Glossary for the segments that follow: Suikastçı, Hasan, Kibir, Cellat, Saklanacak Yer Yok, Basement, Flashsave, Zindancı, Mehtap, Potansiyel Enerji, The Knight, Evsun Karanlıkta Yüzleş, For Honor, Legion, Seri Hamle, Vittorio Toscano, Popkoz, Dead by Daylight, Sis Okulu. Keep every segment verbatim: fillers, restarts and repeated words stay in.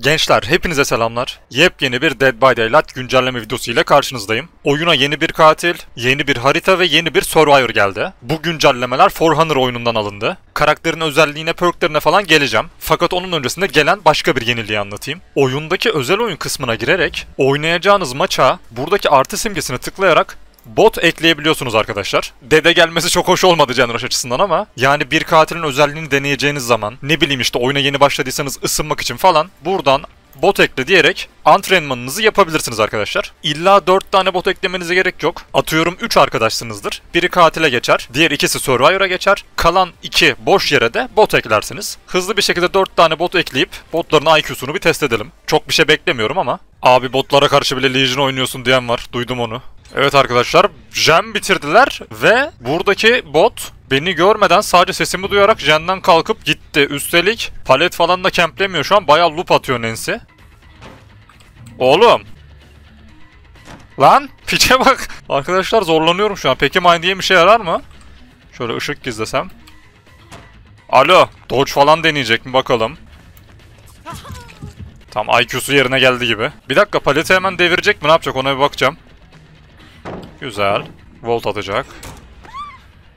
Gençler hepinize selamlar. Yepyeni bir Dead by Daylight güncelleme videosu ile karşınızdayım. Oyuna yeni bir katil, yeni bir harita ve yeni bir survivor geldi. Bu güncellemeler For Honor oyunundan alındı. Karakterin özelliğine, perklerine falan geleceğim. Fakat onun öncesinde gelen başka bir yeniliği anlatayım. Oyundaki özel oyun kısmına girerek oynayacağınız maça buradaki artı simgesini tıklayarak bot ekleyebiliyorsunuz arkadaşlar. Dede gelmesi çok hoş olmadı canraş açısından ama yani bir katilin özelliğini deneyeceğiniz zaman ne bileyim işte oyuna yeni başladıysanız ısınmak için falan buradan bot ekle diyerek antrenmanınızı yapabilirsiniz arkadaşlar. İlla dört tane bot eklemenize gerek yok. Atıyorum üç arkadaşsınızdır. Biri katile geçer, diğer ikisi survivor'a geçer. Kalan iki boş yere de bot eklersiniz. Hızlı bir şekilde dört tane bot ekleyip botların I Q'sunu bir test edelim. Çok bir şey beklemiyorum ama. Abi botlara karşı bile Legion oynuyorsun diyen var. Duydum onu. Evet arkadaşlar, jen bitirdiler ve buradaki bot beni görmeden sadece sesimi duyarak jenden kalkıp gitti. Üstelik palet falan da camplemiyor şu an, bayağı loop atıyor Nancy. Oğlum. Lan piçe bak. Arkadaşlar zorlanıyorum şu an. Peki mine diye bir şey yarar mı? Şöyle ışık gizlesem. Alo, dodge falan deneyecek mi bakalım. Tam I Q'su yerine geldi gibi. Bir dakika, paleti hemen devirecek mi, ne yapacak ona bir bakacağım. Güzel. Volt atacak.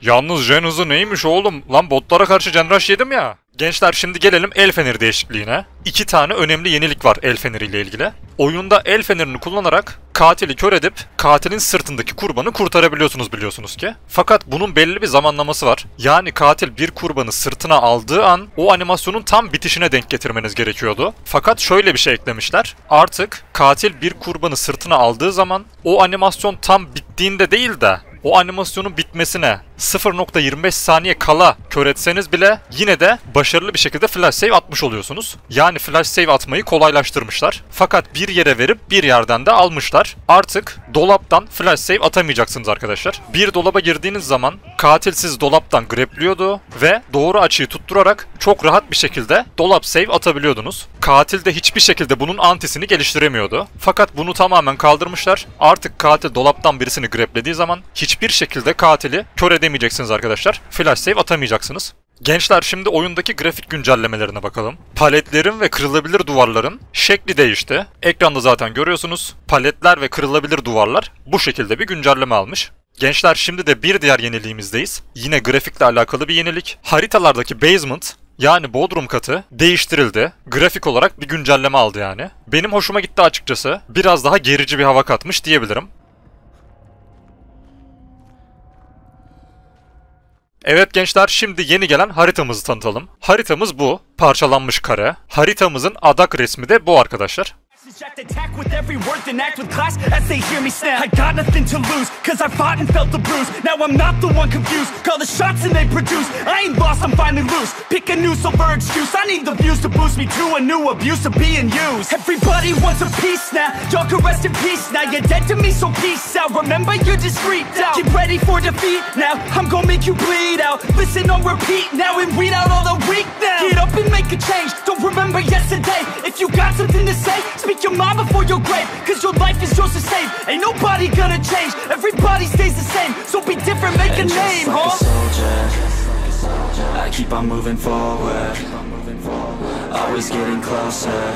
Yalnız jen hızı neymiş oğlum? Lan botlara karşı jen rush yedim ya. Gençler şimdi gelelim el feneri değişikliğine. İki tane önemli yenilik var el feneriyle ilgili. Oyunda el fenerini kullanarak katili kör edip katilin sırtındaki kurbanı kurtarabiliyorsunuz biliyorsunuz ki. Fakat bunun belli bir zamanlaması var. Yani katil bir kurbanı sırtına aldığı an o animasyonun tam bitişine denk getirmeniz gerekiyordu. Fakat şöyle bir şey eklemişler. Artık katil bir kurbanı sırtına aldığı zaman o animasyon tam bittiğinde değil de o animasyonun bitmesine sıfır nokta yirmi beş saniye kala kör etseniz bile yine de başarılı bir şekilde flash save atmış oluyorsunuz. Yani flash save atmayı kolaylaştırmışlar. Fakat bir yere verip bir yerden de almışlar. Artık dolaptan flash save atamayacaksınız arkadaşlar. Bir dolaba girdiğiniz zaman katil sizi dolaptan grapliyordu ve doğru açıyı tutturarak çok rahat bir şekilde dolap save atabiliyordunuz. Katil de hiçbir şekilde bunun antisini geliştiremiyordu. Fakat bunu tamamen kaldırmışlar. Artık katil dolaptan birisini graplediği zaman hiçbir şekilde katili kör edemeyeceksiniz. Demeyeceksiniz arkadaşlar. Flash save atamayacaksınız. Gençler şimdi oyundaki grafik güncellemelerine bakalım. Paletlerin ve kırılabilir duvarların şekli değişti. Ekranda zaten görüyorsunuz. Paletler ve kırılabilir duvarlar bu şekilde bir güncelleme almış. Gençler şimdi de bir diğer yeniliğimizdeyiz. Yine grafikle alakalı bir yenilik. Haritalardaki basement yani bodrum katı değiştirildi. Grafik olarak bir güncelleme aldı yani. Benim hoşuma gitti açıkçası. Biraz daha gerici bir hava katmış diyebilirim. Evet gençler, şimdi yeni gelen haritamızı tanıtalım. Haritamız bu. Parçalanmış kare. Haritamızın adak resmi de bu arkadaşlar. Your mind before your grave, cause your life is yours to save. Ain't nobody gonna change, everybody stays the same. So be different, make a name, huh? I keep on moving forward, always getting closer.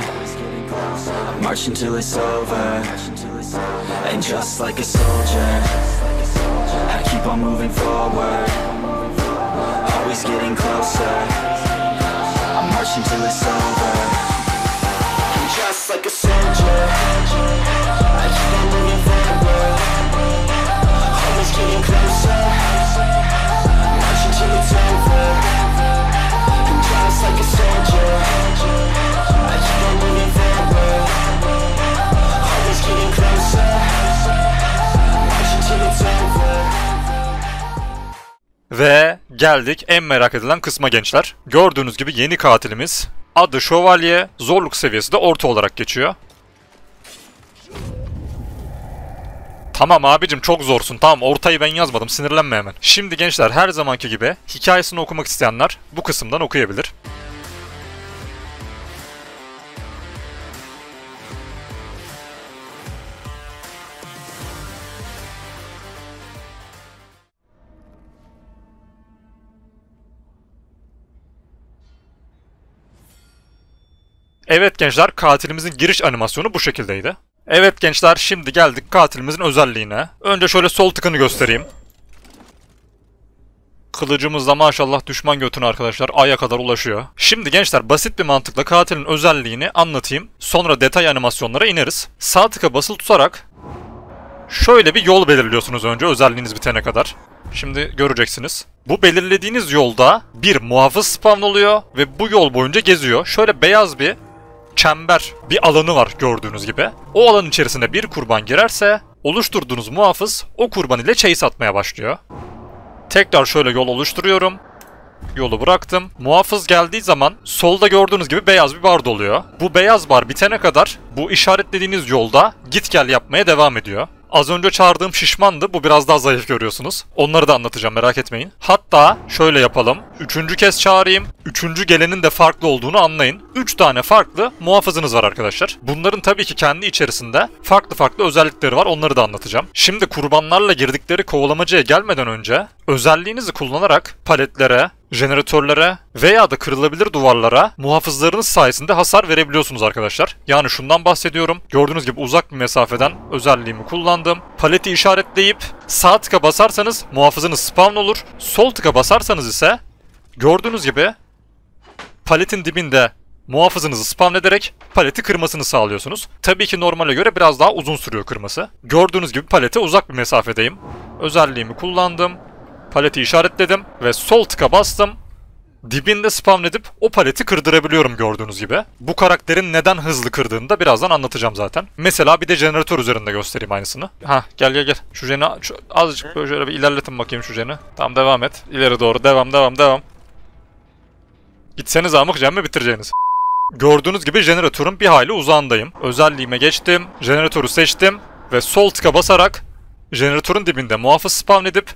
March until it's over, and just like a soldier, I keep on moving forward, always getting closer. I march until it's over. Just like a soldier, I keep on moving forward, always getting closer, marching till it's over. And just like a soldier, I keep on moving forward, always getting closer, marching till it's over. Ve geldik en merak edilen kısma gençler. Gördüğünüz gibi yeni katilimiz. Adı şövalye, zorluk seviyesi de orta olarak geçiyor. Tamam abicim çok zorsun, tamam ortayı ben yazmadım, sinirlenme hemen. Şimdi gençler her zamanki gibi hikayesini okumak isteyenler bu kısımdan okuyabilir. Evet gençler, katilimizin giriş animasyonu bu şekildeydi. Evet gençler, şimdi geldik katilimizin özelliğine. Önce şöyle sol tıkını göstereyim. Kılıcımız da maşallah düşman götüne arkadaşlar aya kadar ulaşıyor. Şimdi gençler basit bir mantıkla katilin özelliğini anlatayım. Sonra detay animasyonlara ineriz. Sağ tıka basılı tutarak şöyle bir yol belirliyorsunuz önce özelliğiniz bitene kadar. Şimdi göreceksiniz. Bu belirlediğiniz yolda bir muhafız spawn oluyor ve bu yol boyunca geziyor. Şöyle beyaz bir çember, bir alanı var gördüğünüz gibi. O alanın içerisinde bir kurban girerse oluşturduğunuz muhafız o kurban ile chase atmaya başlıyor. Tekrar şöyle yol oluşturuyorum. Yolu bıraktım. Muhafız geldiği zaman solda gördüğünüz gibi beyaz bir bar doluyor. Bu beyaz bar bitene kadar bu işaretlediğiniz yolda git gel yapmaya devam ediyor. Az önce çağırdığım şişmandı. Bu biraz daha zayıf görüyorsunuz. Onları da anlatacağım, merak etmeyin. Hatta şöyle yapalım. Üçüncü kez çağırayım. Üçüncü gelenin de farklı olduğunu anlayın. Üç tane farklı muhafızınız var arkadaşlar. Bunların tabii ki kendi içerisinde farklı farklı özellikleri var. Onları da anlatacağım. Şimdi kurbanlarla girdikleri kovalamacaya gelmeden önce özelliğinizi kullanarak paletlere, jeneratörlere veya da kırılabilir duvarlara muhafızlarınız sayesinde hasar verebiliyorsunuz arkadaşlar. Yani şundan bahsediyorum. Gördüğünüz gibi uzak bir mesafeden özelliğimi kullandım. Paleti işaretleyip sağ tıka basarsanız muhafızınız spawn olur. Sol tıka basarsanız ise gördüğünüz gibi paletin dibinde muhafızınızı spawn ederek paleti kırmasını sağlıyorsunuz. Tabii ki normale göre biraz daha uzun sürüyor kırması. Gördüğünüz gibi palete uzak bir mesafedeyim. Özelliğimi kullandım. Paleti işaretledim ve sol tıka bastım. Dibinde spawn edip o paleti kırdırabiliyorum gördüğünüz gibi. Bu karakterin neden hızlı kırdığını da birazdan anlatacağım zaten. Mesela bir de jeneratör üzerinde göstereyim aynısını. Hah, gel gel gel. Şu jeni şu, azıcık böyle şöyle bir ilerletin bakayım şu jeni. Tamam, devam et. İleri doğru devam devam devam. Gitseniz amık cemme bitireceğiniz. Gördüğünüz gibi jeneratörün bir hayli uzağındayım. Özelliğime geçtim. Jeneratörü seçtim. Ve sol tıka basarak jeneratörün dibinde muhafız spawn edip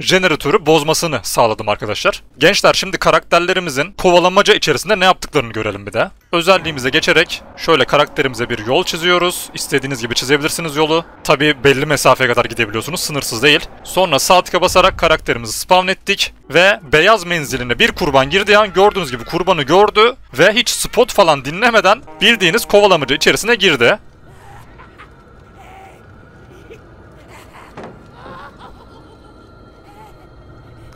jeneratörü bozmasını sağladım arkadaşlar. Gençler şimdi karakterlerimizin kovalamaca içerisinde ne yaptıklarını görelim bir de. Özelliğimize geçerek şöyle karakterimize bir yol çiziyoruz. İstediğiniz gibi çizebilirsiniz yolu. Tabii belli mesafeye kadar gidebiliyorsunuz. Sınırsız değil. Sonra sağ tıka basarak karakterimizi spawn ettik. Ve beyaz menziline bir kurban girdiği an gördüğünüz gibi kurbanı gördü. Ve hiç spot falan dinlemeden bildiğiniz kovalamaca içerisine girdi.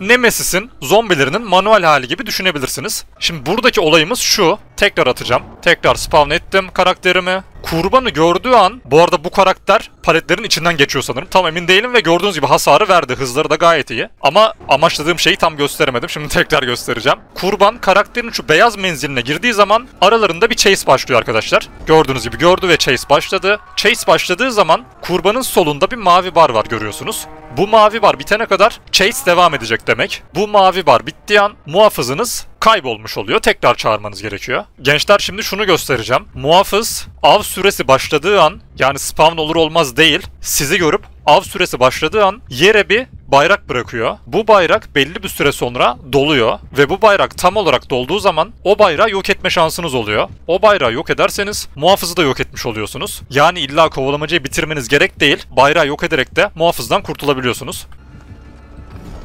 Nemesis'in zombilerinin manuel hali gibi düşünebilirsiniz. Şimdi buradaki olayımız şu. Tekrar atacağım. Tekrar spawn ettim karakterimi. Kurbanı gördüğü an, bu arada bu karakter paletlerin içinden geçiyor sanırım. Tam emin değilim ve gördüğünüz gibi hasarı verdi. Hızları da gayet iyi. Ama amaçladığım şeyi tam gösteremedim. Şimdi tekrar göstereceğim. Kurban karakterin şu beyaz menziline girdiği zaman aralarında bir chase başlıyor arkadaşlar. Gördüğünüz gibi gördü ve chase başladı. Chase başladığı zaman kurbanın solunda bir mavi bar var görüyorsunuz. Bu mavi bar bitene kadar chase devam edecek demek. Bu mavi bar bittiği an muhafızınız kaybolmuş oluyor. Tekrar çağırmanız gerekiyor. Gençler şimdi şunu göstereceğim. Muhafız av süresi başladığı an, yani spawn olur olmaz değil, sizi görüp av süresi başladığı an yere bir bayrak bırakıyor. Bu bayrak belli bir süre sonra doluyor ve bu bayrak tam olarak dolduğu zaman o bayrağı yok etme şansınız oluyor. O bayrağı yok ederseniz muhafızı da yok etmiş oluyorsunuz. Yani illa kovalamacayı bitirmeniz gerek değil. Bayrağı yok ederek de muhafızdan kurtulabiliyorsunuz.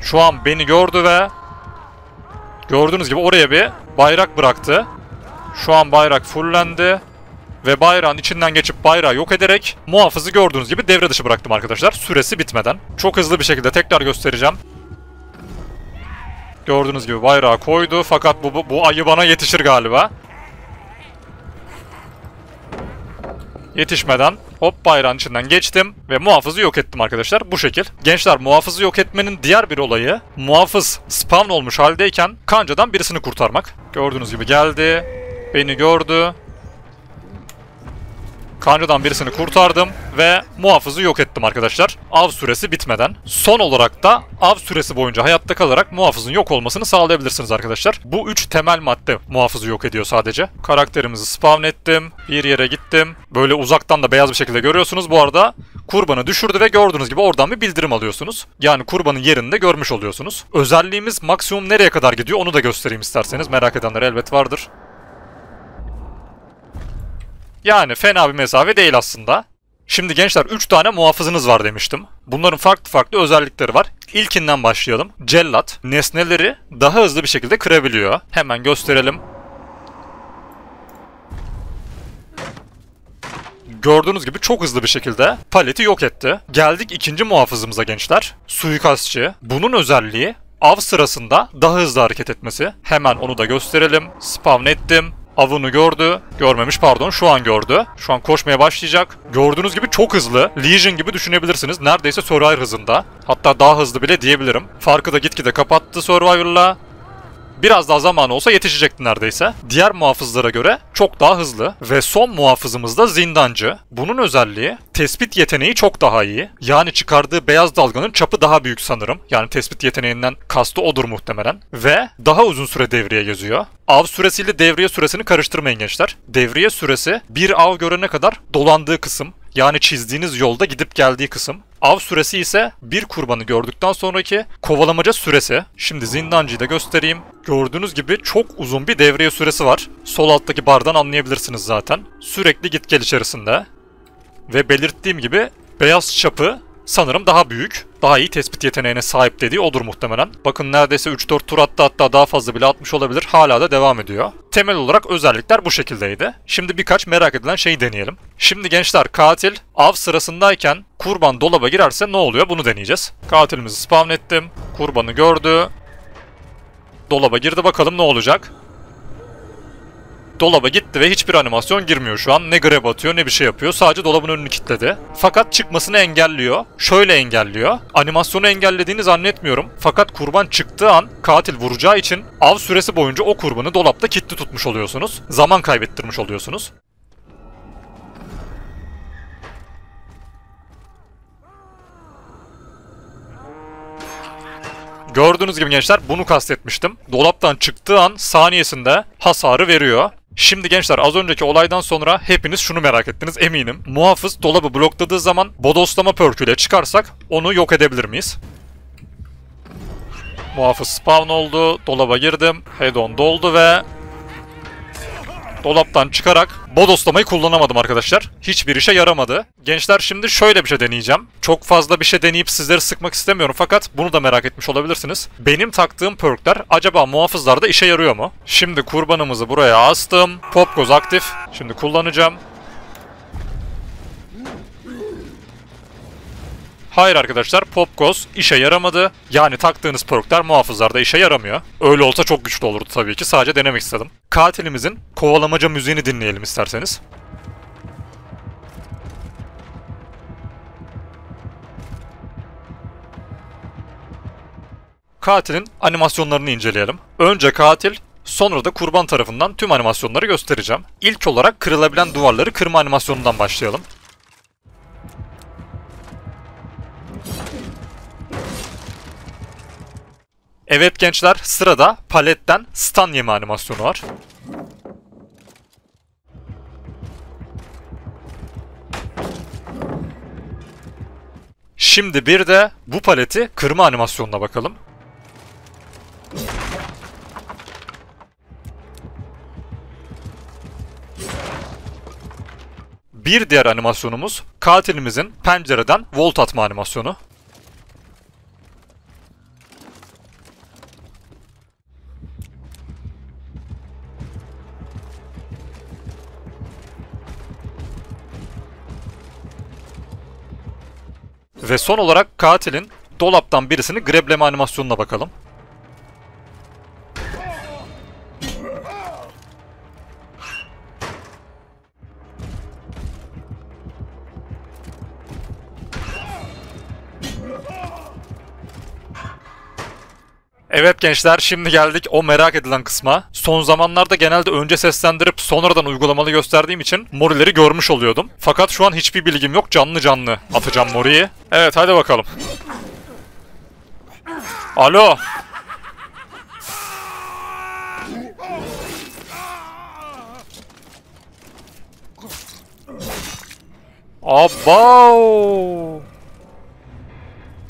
Şu an beni gördü ve gördüğünüz gibi oraya bir bayrak bıraktı. Şu an bayrak fullendi. Ve bayrağın içinden geçip bayrağı yok ederek muhafızı gördüğünüz gibi devre dışı bıraktım arkadaşlar. Süresi bitmeden. Çok hızlı bir şekilde tekrar göstereceğim. Gördüğünüz gibi bayrağı koydu. Fakat bu, bu, bu ayı bana yetişir galiba. Yetişmeden hop bayrağın içinden geçtim ve muhafızı yok ettim arkadaşlar. Bu şekil. Gençler muhafızı yok etmenin diğer bir olayı, muhafız spawn olmuş haldeyken kancadan birisini kurtarmak. Gördüğünüz gibi geldi. Beni gördü. Kancadan birisini kurtardım ve muhafızı yok ettim arkadaşlar. Av süresi bitmeden. Son olarak da av süresi boyunca hayatta kalarak muhafızın yok olmasını sağlayabilirsiniz arkadaşlar. Bu üç temel madde muhafızı yok ediyor sadece. Karakterimizi spawn ettim. Bir yere gittim. Böyle uzaktan da beyaz bir şekilde görüyorsunuz. Bu arada kurbanı düşürdü ve gördüğünüz gibi oradan bir bildirim alıyorsunuz. Yani kurbanın yerini de görmüş oluyorsunuz. Özelliğimiz maksimum nereye kadar gidiyor onu da göstereyim isterseniz. Merak edenler elbet vardır. Yani fena bir mesafe değil aslında. Şimdi gençler üç tane muhafızınız var demiştim. Bunların farklı farklı özellikleri var. İlkinden başlayalım. Cellat nesneleri daha hızlı bir şekilde kırabiliyor. Hemen gösterelim. gördüğünüz gibi çok hızlı bir şekilde paleti yok etti. Geldik ikinci muhafızımıza gençler. Suikastçı. Bunun özelliği av sırasında daha hızlı hareket etmesi. Hemen onu da gösterelim. Spawn ettim. Avını gördü. Görmemiş pardon, şu an gördü. Şu an koşmaya başlayacak. Gördüğünüz gibi çok hızlı. Legion gibi düşünebilirsiniz. Neredeyse Survivor hızında. Hatta daha hızlı bile diyebilirim. Farkı da gitgide kapattı Survivor'la. Biraz daha zamanı olsa yetişecekti neredeyse. Diğer muhafızlara göre çok daha hızlı. Ve son muhafızımız da Zindancı. Bunun özelliği tespit yeteneği çok daha iyi. Yani çıkardığı beyaz dalganın çapı daha büyük sanırım. Yani tespit yeteneğinden kastı odur muhtemelen. Ve daha uzun süre devreye geziyor. Av süresiyle devriye süresini karıştırmayın gençler. Devriye süresi bir av görene kadar dolandığı kısım. Yani çizdiğiniz yolda gidip geldiği kısım. Av süresi ise bir kurbanı gördükten sonraki kovalamaca süresi. Şimdi Zindancı'yı da göstereyim. Gördüğünüz gibi çok uzun bir devriye süresi var. Sol alttaki bardan anlayabilirsiniz zaten. Sürekli git gel içerisinde. Ve belirttiğim gibi beyaz çapı sanırım daha büyük. Daha iyi tespit yeteneğine sahip dediği odur muhtemelen. Bakın neredeyse üç dört tur attı, hatta daha fazla bile atmış olabilir. Hala da devam ediyor. Temel olarak özellikler bu şekildeydi. Şimdi birkaç merak edilen şeyi deneyelim. Şimdi gençler katil av sırasındayken kurban dolaba girerse ne oluyor bunu deneyeceğiz. Katilimizi spawn ettim. Kurbanı gördü. Dolaba girdi, bakalım ne olacak. Dolaba gitti ve hiçbir animasyon girmiyor şu an. Ne grab atıyor ne bir şey yapıyor. Sadece dolabın önünü kilitledi. Fakat çıkmasını engelliyor. Şöyle engelliyor. Animasyonu engellediğini zannetmiyorum. Fakat kurban çıktığı an katil vuracağı için av süresi boyunca o kurbanı dolapta kilitli tutmuş oluyorsunuz. Zaman kaybettirmiş oluyorsunuz. Gördüğünüz gibi gençler bunu kastetmiştim. Dolaptan çıktığı an saniyesinde hasarı veriyor. Şimdi gençler az önceki olaydan sonra hepiniz şunu merak ettiniz eminim. Muhafız dolabı blokladığı zaman bodoslama perküyle çıkarsak onu yok edebilir miyiz? Muhafız spawn oldu. Dolaba girdim. Head-on doldu ve dolaptan çıkarak bodoslamayı kullanamadım arkadaşlar. Hiçbir işe yaramadı. Gençler şimdi şöyle bir şey deneyeceğim. Çok fazla bir şey deneyip sizleri sıkmak istemiyorum fakat bunu da merak etmiş olabilirsiniz. Benim taktığım perkler acaba muhafızlarda işe yarıyor mu? Şimdi kurbanımızı buraya astım. Popkoz aktif. Şimdi kullanacağım. Hayır arkadaşlar, Popkoz işe yaramadı. Yani taktığınız perkler muhafızlarda işe yaramıyor. Öyle olsa çok güçlü olurdu tabii ki. Sadece denemek istedim. Katilimizin kovalamaca müziğini dinleyelim isterseniz. Katilin animasyonlarını inceleyelim. Önce katil, sonra da kurban tarafından tüm animasyonları göstereceğim. İlk olarak kırılabilen duvarları kırma animasyonundan başlayalım. Evet gençler, sırada paletten stun yeme animasyonu var. Şimdi bir de bu paleti kırma animasyonuna bakalım. Bir diğer animasyonumuz katilimizin pencereden volt atma animasyonu. Ve son olarak katilin dolaptan birisini grebleme animasyonuna bakalım. Evet gençler, şimdi geldik o merak edilen kısma. Son zamanlarda genelde önce seslendirip sonradan uygulamalı gösterdiğim için morileri görmüş oluyordum. Fakat şu an hiçbir bilgim yok, canlı canlı atacağım moriyi. Evet hadi bakalım. Alo. Abav.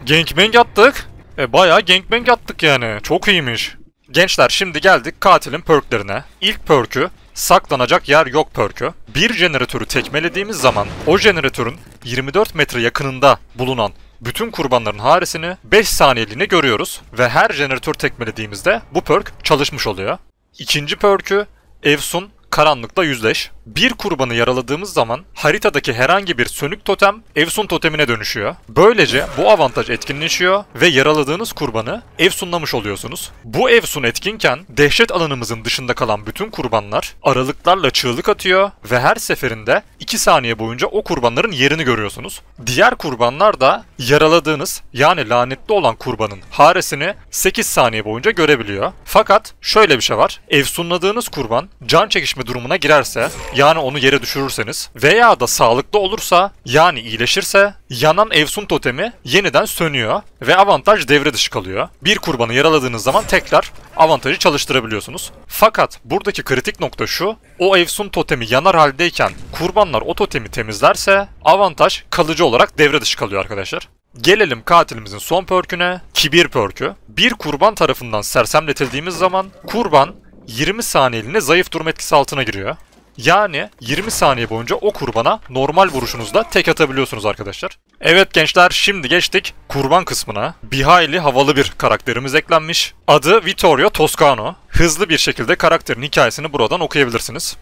Gangbang attık. E bayağı gangbang attık yani. Çok iyiymiş. Gençler şimdi geldik katilin perklerine. İlk perkü saklanacak yer yok perkü. Bir jeneratörü tekmelediğimiz zaman o jeneratörün yirmi dört metre yakınında bulunan bütün kurbanların harisini beş saniyeliğine görüyoruz. Ve her jeneratör tekmelediğimizde bu perk çalışmış oluyor. İkinci perkü Evsun Karanlıkta Yüzleş. bir kurbanı yaraladığımız zaman haritadaki herhangi bir sönük totem Evsun totemine dönüşüyor. Böylece bu avantaj etkinleşiyor ve yaraladığınız kurbanı Evsunlamış oluyorsunuz. Bu Evsun etkinken dehşet alanımızın dışında kalan bütün kurbanlar aralıklarla çığlık atıyor ve her seferinde iki saniye boyunca o kurbanların yerini görüyorsunuz. Diğer kurbanlar da yaraladığınız yani lanetli olan kurbanın haresini sekiz saniye boyunca görebiliyor. Fakat şöyle bir şey var. Evsunladığınız kurban can çekişme durumuna girerse yani onu yere düşürürseniz veya da sağlıklı olursa yani iyileşirse yanan Evsun totemi yeniden sönüyor ve avantaj devre dışı kalıyor. Bir kurbanı yaraladığınız zaman tekrar avantajı çalıştırabiliyorsunuz. Fakat buradaki kritik nokta şu, o Evsun totemi yanar haldeyken kurbanlar o totemi temizlerse avantaj kalıcı olarak devre dışı kalıyor arkadaşlar. Gelelim katilimizin son perküne, Kibir perkü. Bir kurban tarafından sersemletildiğimiz zaman kurban yirmi saniyeliğine zayıf durum etkisi altına giriyor. Yani yirmi saniye boyunca o kurbana normal vuruşunuzla tek atabiliyorsunuz arkadaşlar. Evet gençler, şimdi geçtik kurban kısmına. Bir hayli havalı bir karakterimiz eklenmiş. Adı Vittorio Toscano. Hızlı bir şekilde karakterin hikayesini buradan okuyabilirsiniz.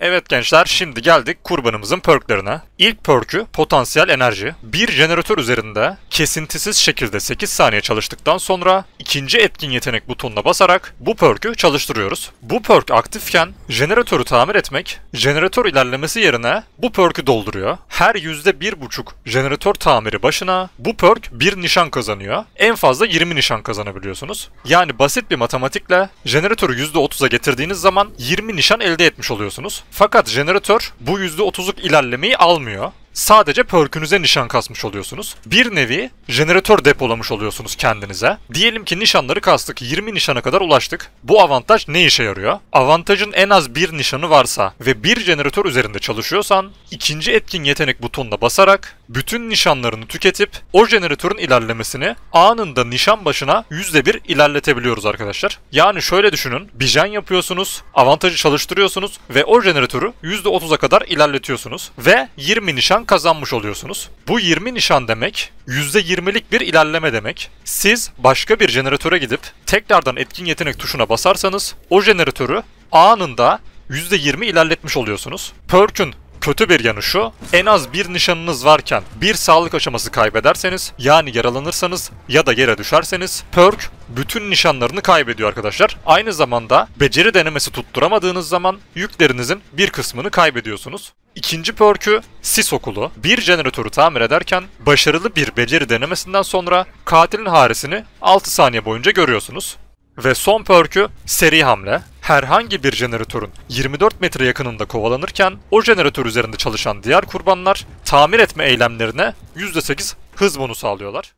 Evet gençler, şimdi geldik kurbanımızın perklerine. İlk perkü Potansiyel Enerji. Bir jeneratör üzerinde kesintisiz şekilde sekiz saniye çalıştıktan sonra ikinci etkin yetenek butonuna basarak bu perkü çalıştırıyoruz. Bu perk aktifken jeneratörü tamir etmek jeneratör ilerlemesi yerine bu perkü dolduruyor. Her yüzde bir buçuk jeneratör tamiri başına bu perk bir nişan kazanıyor. En fazla yirmi nişan kazanabiliyorsunuz. Yani basit bir matematikle jeneratörü yüzde otuza getirdiğiniz zaman yirmi nişan elde etmiş oluyorsunuz. Fakat jeneratör bu yüzde otuzluk ilerlemeyi almıyor. Sadece perkünüze nişan kasmış oluyorsunuz. Bir nevi jeneratör depolamış oluyorsunuz kendinize. Diyelim ki nişanları kastık, yirmi nişana kadar ulaştık. Bu avantaj ne işe yarıyor? Avantajın en az bir nişanı varsa ve bir jeneratör üzerinde çalışıyorsan ikinci etkin yetenek butonuna basarak bütün nişanlarını tüketip o jeneratörün ilerlemesini anında nişan başına yüzde bir ilerletebiliyoruz arkadaşlar. Yani şöyle düşünün, bir jen yapıyorsunuz, avantajı çalıştırıyorsunuz ve o jeneratörü yüzde otuza kadar ilerletiyorsunuz ve yirmi nişan kazanmış oluyorsunuz. Bu yirmi nişan demek yüzde yirmilik bir ilerleme demek. Siz başka bir jeneratöre gidip tekrardan etkin yetenek tuşuna basarsanız o jeneratörü anında yüzde yirmi ilerletmiş oluyorsunuz. Perk'ün kötü bir yanı şu, en az bir nişanınız varken bir sağlık aşaması kaybederseniz yani yaralanırsanız ya da yere düşerseniz perk bütün nişanlarını kaybediyor arkadaşlar. Aynı zamanda beceri denemesi tutturamadığınız zaman yüklerinizin bir kısmını kaybediyorsunuz. İkinci perkü Sis Okulu. Bir jeneratörü tamir ederken başarılı bir beceri denemesinden sonra katilin haresini altı saniye boyunca görüyorsunuz. Ve son perkü Seri Hamle. Herhangi bir jeneratörün yirmi dört metre yakınında kovalanırken o jeneratör üzerinde çalışan diğer kurbanlar tamir etme eylemlerine yüzde sekiz hız bonusu alıyorlar.